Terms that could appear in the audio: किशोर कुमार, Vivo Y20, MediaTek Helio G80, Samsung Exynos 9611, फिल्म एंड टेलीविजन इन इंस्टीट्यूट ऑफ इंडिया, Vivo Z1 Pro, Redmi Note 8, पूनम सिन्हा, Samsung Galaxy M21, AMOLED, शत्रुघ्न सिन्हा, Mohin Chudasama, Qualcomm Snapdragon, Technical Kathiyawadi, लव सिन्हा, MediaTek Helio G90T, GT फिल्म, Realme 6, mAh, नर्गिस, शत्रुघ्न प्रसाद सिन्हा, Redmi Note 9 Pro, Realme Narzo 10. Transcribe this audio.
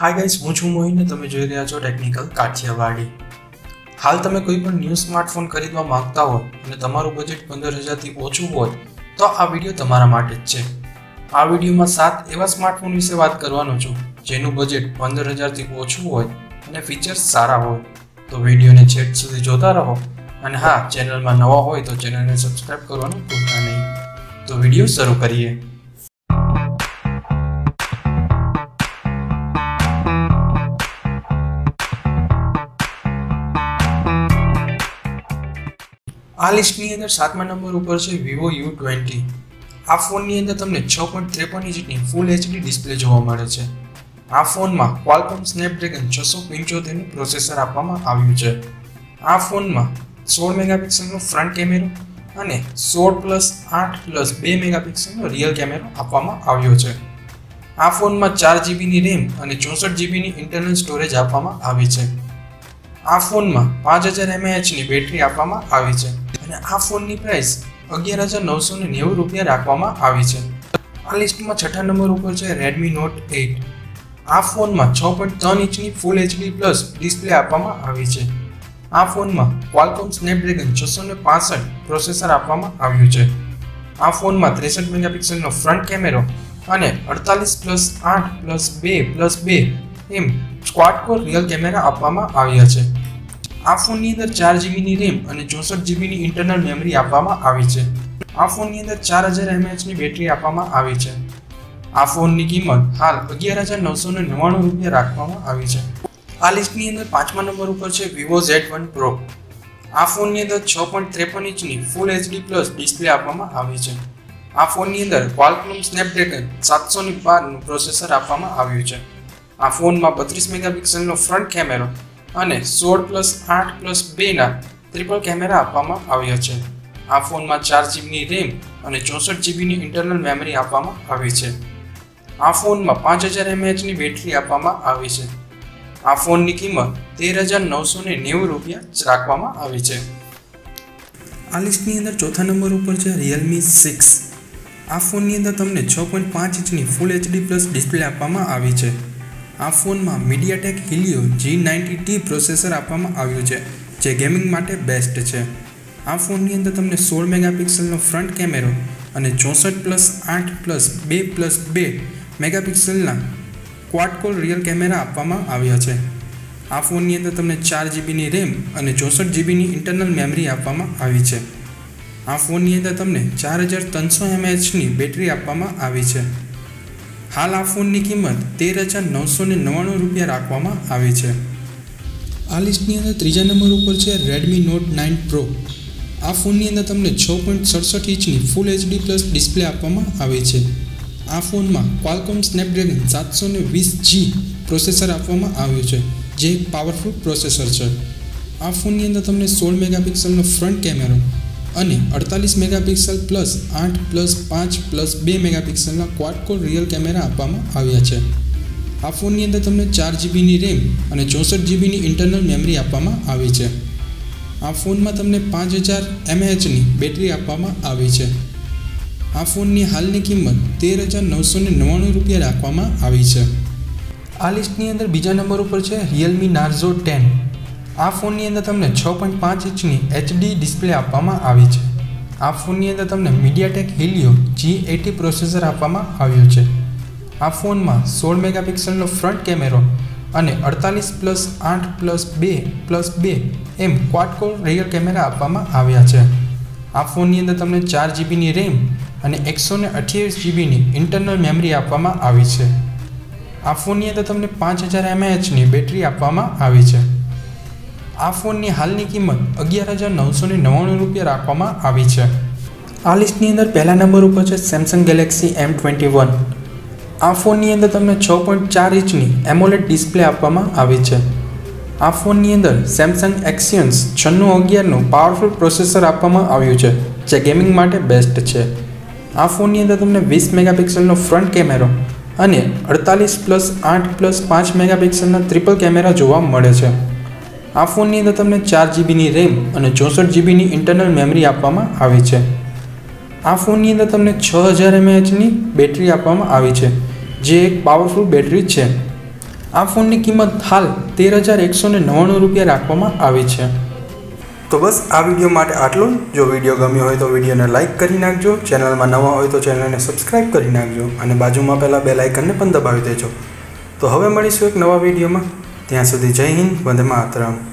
Hi guys હું છું મોહિન ને તમે જોઈ રહ્યા છો ટેકનિકલ કાઠિયાવાડી। હાલ તમે કોઈ પણ ન્યૂ સ્માર્ટફોન ખરીદવા માંગતા હો અને તમારું બજેટ 15000 થી ઓછું હોય તો આ વિડિયો તમારા માટે જ છે। આ વિડિયોમાં 7 એવા સ્માર્ટફોન વિશે વાત કરવાનો છું જેનું બજેટ 15000 થી ઓછું હોય અને ફીચર્સ સારા હોય। તો વિડિયોને છેક સુધી જોતા રહો અને હા, ચેનલમાં નવા હોય તો ચેનલને સબસ્ક્રાઇબ કરવાનું ભૂલતા નહીં। તો વિડિયો શરૂ કરીએ। आ लिस्ट नी अंदर 7मा नंबर पर है Vivo Y20। आ फोन नी अंदर तमने 6.53 इंच नी फूल एचडी डिस्प्ले जोवा मळे छे। आ फोन में Qualcomm Snapdragon 675 नो प्रोसेसर आपवामां आव्युं छे। आ फोन में 16 मेगापिक्सल नो फ्रंट कैमेरो अने 16+8+2 मेगापिक्सल नो रियल कैमेरो आपवामां आव्यो छे। आ फोन में 4GB नी रैम अने 64GB नी इंटरनल स्टोरेज आपवामां आवी छे। आ फोन में 5000 mAh नी बेटरी आपवामां आवी छे। आ फोन की प्राइस 11990 रुपया रखवामां आवी छे। आ लिस्ट में 6ठा नंबर पर है Redmi Note 8। आ फोन में 6.3 इंच नी फूल एचडी प्लस डिस्प्ले आपवामां आवी छे। आ फोन में Qualcomm Snapdragon 665 प्रोसेसर आपवामां आव्युं छे। आ फोन में 63 मेगापिक्सल नो फ्रंट कैमेरो अने 48+8+2+2 M quad core rear camera आपवामां आव्या छे। आ फोन नी अंदर 4GB नी रैम अने 64GB नी इंटरनल मेमरी आपवामां आवी छे। आ फोन नी अंदर 4000 mAh नी बेटरी आपवामां आवी छे। आ फोन नी कीमत हाल 11999 रुपया राखवामां आवी छे। आ लिस्ट नी अंदर 5मा नंबर पर है Vivo Z1 Pro। आ फोन नी अंदर 6.53 इंच नी फुल HD प्लस डिस्प्ले आपवामां आवी छे। आ फोन नी अंदर Qualcomm Snapdragon 712 नो प्रोसेसर आपवामां आव्युं छे। आ फोन में 32 मेगापिक्सल नो फ्रंट कैमेरो अने 16+8+2 ना ट्रिपल कैमेरा आपवामां आव्या छे। आ फोन में 4GB नी रैम अने 64GB नी इंटरनल मेमरी आपवामां आवी छे। आ फोन में 5000 mAh नी बेटरी आपवामां आवी छे। आ फोन नी कीमत 13990 रुपया राखवामां आवी छे। आ लिस्ट नी अंदर 4ठा नंबर पर है Realme 6। आ फोन नी अंदर तमने 6.5 इंच नी फुल HD प्लस डिस्प्ले आपवामां आवी छे। आ फोन में MediaTek Helio G90T प्रोसेसर आपवामां आव्युं छे जे गेमिंग माटे बेस्ट है। आ फोन नी अंदर तमने 16 मेगापिक्सल नो फ्रंट कैमेरो अने 64+8+2+2 मेगापिक्सल ना क्वाड कोर रियल कैमेरा आपवामां आव्या छे। आ फोन नी अंदर तमने 4GB नी रैम अने 64GB नी इंटरनल मेमरी आपवामां आवी छे। आ फोन नी अंदर तमने 4300 mAh नी बेटरी आपवामां आवी छे। हाल आ फोन की कीमत 13999 रुपया राखवामां आवी छे। आ लिस्ट नी अंदर 3जा नंबर पर है Redmi Note 9 Pro। आ फोन नी अंदर तमने 6.67 इंच नी फूल HD प्लस डिस्प्ले आपवामां आवी छे। आ फोन में Qualcomm Snapdragon 720G प्रोसेसर आपवामां आव्युं छे जे एक पावरफुल प्रोसेसर छे। आ फोन नी अंदर तमने 16 मेगापिक्सल नो फ्रंट कैमेरो अने 48 मेगापिक्सल +8+5+2 मेगापिक्सल ना क्वाड कोर रियल कैमेरा आपवामां आव्या छे। आ फोन नी अंदर तमने 4GB नी रैम अने 64GB नी इंटरनल मेमरी आपवामां आवी छे। आ फोन में तमने 5000 mAh नी बेटरी आपवामां आवी छे। आ फोन नी हाल नी कीमत 13999 रुपया राखवामां आवी छे। आ लिस्ट नी अंदर बीजा नंबर पर है Realme Narzo 10। आ फोन नी अंदर तमने 6.5 इंच नी HD डिस्प्ले आपवामां आवी छे। आ फोन नी अंदर तमने MediaTek Helio G80 प्रोसेसर आपवामां आव्यो छे। आ फोन में 16 मेगापिक्सल नो फ्रंट कैमेरो अने 48+8+2+2 M quad core rear camera आपवामां आव्या छे। आ फोन नी अंदर तमने 4GB नी रैम अने 128GB नी इंटरनल मेमरी आपवामां आवी छे। आ फोन नी अंदर तमने 5000 mAh नी बेटरी आपवामां आवी छे। आ फोन नी हाल नी कीमत 11999 रुपया राखवामां आवी छे। आ लिस्ट नी अंदर पहला नंबर पर है Samsung Galaxy M21। आ फोन नी अंदर तमने 6.4 इंच नी AMOLED डिस्प्ले आपवामां आवी छे। आ फोन नी अंदर Samsung Exynos 9611 नो पावरफुल प्रोसेसर आपवामां आव्युं छे जे गेमिंग माटे बेस्ट है। आ फोन नी अंदर तमने 20 मेगापिक्सल नो फ्रंट कैमेरो अने 48+8+5 मेगापिक्सल ना ट्रिपल कैमेरा जोवा मळे छे। आ फोन नी अंदर तमने 4GB नी रैम अने 64GB नी इंटरनल मेमरी आपवामां आवी छे। आ फोन नी अंदर तमने 6000 mAh नी बेटरी आपवामां आवी छे जे एक पावरफुल बेटरी छे। आ फोन की कीमत हाल 13,199 रुपया राखવામાં આવી છે। तो बस आ वीडियो माटे आटलुं। जो वीडियो गम्यो होय तो वीडियो ने लाइक करी नाखजो, चेनल में नवा होय तो चेनल ने सब्सक्राइब करी नाखजो अने बाजू में पहेला बेल आइकन ने पण दबावी देजो। तो हवे मळीशुं एक नवा वीडियो में, त्यां सुधी जय हिंद, वंदे मातरम।